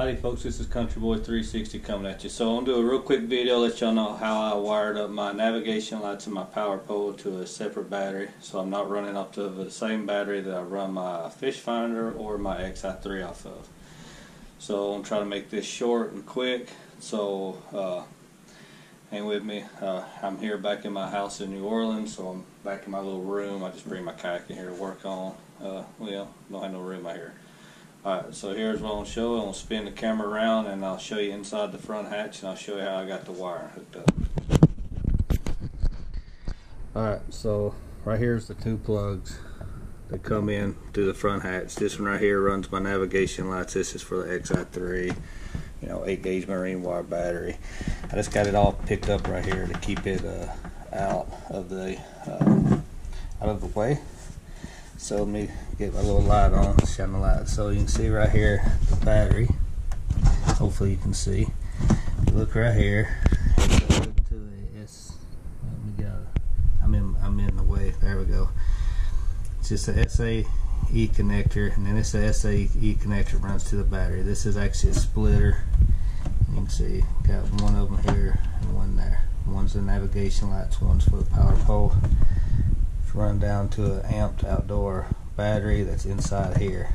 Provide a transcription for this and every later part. Howdy folks, this is Country Boy 360 coming at you. So I'm going to do a real quick video, let y'all know how I wired up my navigation lights and my power pole to a separate battery. So I'm not running off of the same battery that I run my Fish Finder or my XI3 off of. So I'm trying to make this short and quick. So hang with me. I'm here back in my house in New Orleans, so I'm back in my little room. I just bring my kayak in here to work on. Well, don't have no room out here. Alright, so here's what I'm going to show. I'm going to spin the camera around and I'll show you inside the front hatch and I'll show you how I got the wire hooked up. Alright, so right here's the two plugs that come in through the front hatch. This one right here runs my navigation lights. This is for the XI3, you know, 8-gauge marine wire battery. I just got it all picked up right here to keep it out of the way. So let me get my little light on, shine the light. So you can see right here the battery. Hopefully you can see. You look right here. Look to the S. Let me go. I'm in the way. There we go. It's just a SAE connector, and then it's a SAE connector runs to the battery. This is actually a splitter. You can see got one of them here and one there. One's the navigation lights. One's for the power pole. Run down to an Amped Outdoor battery that's inside here.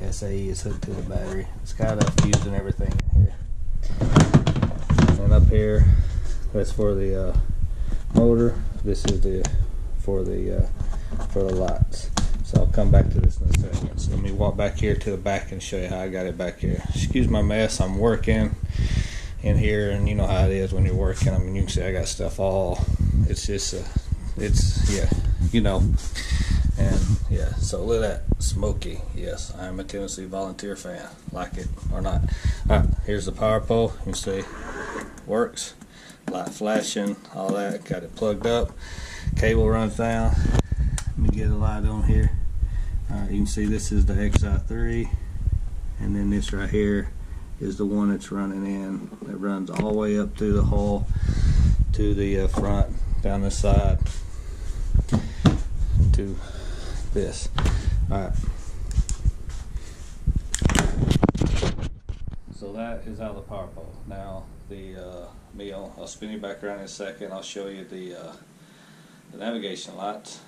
The SAE is hooked to the battery. It's got a fuse and everything in here. And up here, that's for the motor. This is for the lights. So I'll come back to this in a second. So let me walk back here to the back and show you how I got it back here. Excuse my mess. I'm working in here, and you know how it is when you're working. I mean, you can see I got stuff all. It's just a. It's, yeah, you know, and yeah, so look at that, smoky. Yes, I'm a Tennessee volunteer fan, like it or not. All right, here's the power pole, you can see, works, light flashing, all that, got it plugged up, cable runs down, let me get a light on here. All right, you can see this is the XI3, and then this right here is the one that's running in, that runs all the way up through the hole to the front, down this side, to this. Alright. So that is out of the power pole. Now the meal, I'll spin you back around in a second. I'll show you the navigation lights,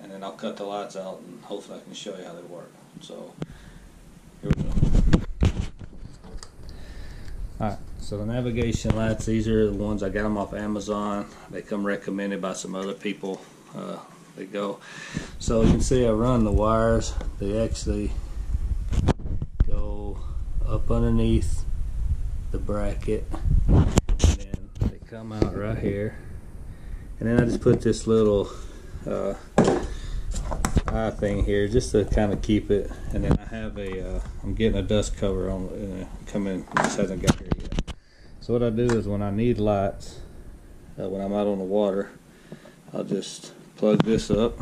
and then I'll cut the lights out and hopefully I can show you how they work. So here we go. Alright. So the navigation lights, these are the ones, I got them off Amazon. They come recommended by some other people. They go. So you can see I run the wires. They actually go up underneath the bracket. And then they come out right here. And then I just put this little eye thing here just to kind of keep it. And then I have a, I'm getting a dust cover on, coming, this hasn't got here yet. So what I do is when I need lights, when I'm out on the water, I'll just plug this up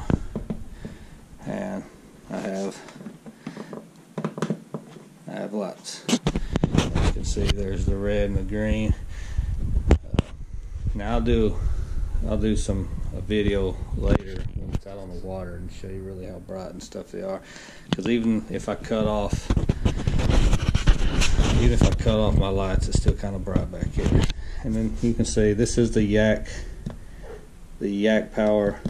and I have lights. As you can see, there's the red and the green. Now I'll do a video later when it's out on the water and show you really how bright and stuff they are. Because even if I cut off. Even if I cut off my lights, it's still kind of bright back here. And then you can see this is the yak power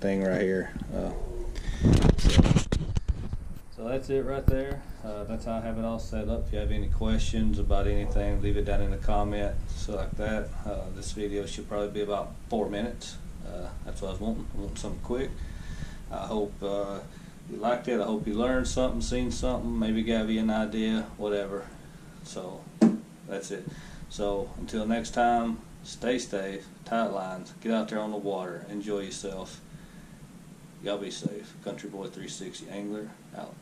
thing right here. So that's it right there. That's how I have it all set up. If you have any questions about anything, leave it down in the comment. So like that. This video should probably be about 4 minutes. That's what I was wanting. I want something quick. I hope. You liked it. I hope you learned something, seen something, maybe gave you an idea, whatever. So that's it. So until next time, stay safe, tight lines, get out there on the water, enjoy yourself. Y'all be safe. Country Boy 360 Angler out.